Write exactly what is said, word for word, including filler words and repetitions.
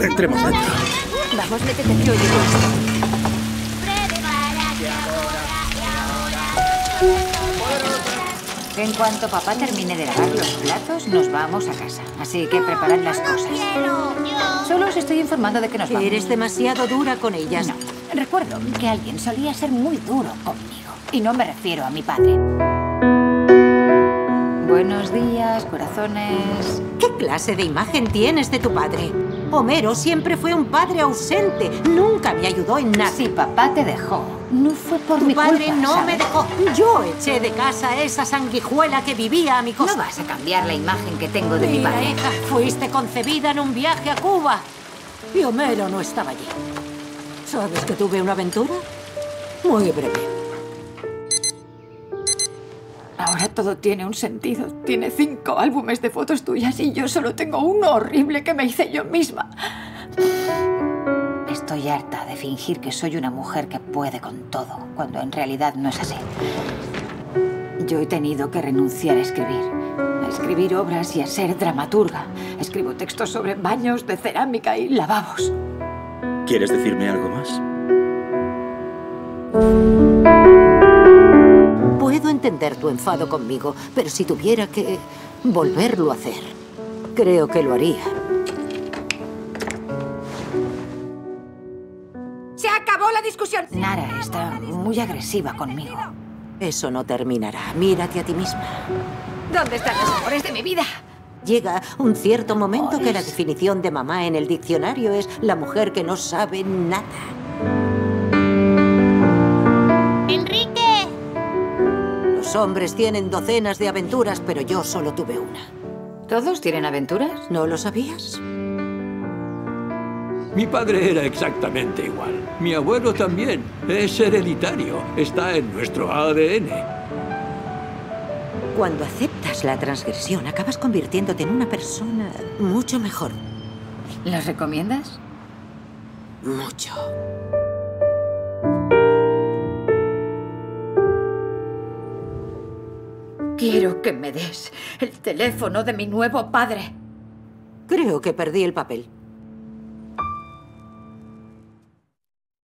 Entremos dentro. Vamos, métete tú y yo. En cuanto papá termine de lavar los platos, nos vamos a casa. Así que preparad las cosas. Solo os estoy informando de que nos vamos. Eres demasiado dura con ellas. No. Recuerdo que alguien solía ser muy duro conmigo. Y no me refiero a mi padre. Buenos días, corazones. ¿Qué clase de imagen tienes de tu padre? Homero siempre fue un padre ausente. Nunca me ayudó en nada. Si papá te dejó, no fue por tu mi culpa. Tu padre no ¿sabes? me dejó. Yo eché de casa a esa sanguijuela que vivía a mi costa. No vas a cambiar la imagen que tengo de Mira, mi padre. Hija, fuiste concebida en un viaje a Cuba. Y Homero no estaba allí. ¿Sabes que tuve una aventura? Muy breve. Ahora todo tiene un sentido. Tiene cinco álbumes de fotos tuyas y yo solo tengo uno horrible que me hice yo misma. Estoy harta de fingir que soy una mujer que puede con todo, cuando en realidad no es así. Yo he tenido que renunciar a escribir, a escribir obras y a ser dramaturga. Escribo textos sobre baños de cerámica y lavabos. ¿Quieres decirme algo más? Entender tu enfado conmigo, pero si tuviera que volverlo a hacer, creo que lo haría. ¡Se acabó la discusión! Nara está muy agresiva conmigo. Eso no terminará. Mírate a ti misma. ¿Dónde están los amores de mi vida? Llega un cierto momento que la definición de mamá en el diccionario es la mujer que no sabe nada. Los hombres tienen docenas de aventuras, pero yo solo tuve una. ¿Todos tienen aventuras? ¿No lo sabías? Mi padre era exactamente igual. Mi abuelo también. Es hereditario. Está en nuestro A D N. Cuando aceptas la transgresión, acabas convirtiéndote en una persona mucho mejor. ¿Las recomiendas? Mucho. Quiero que me des el teléfono de mi nuevo padre. Creo que perdí el papel.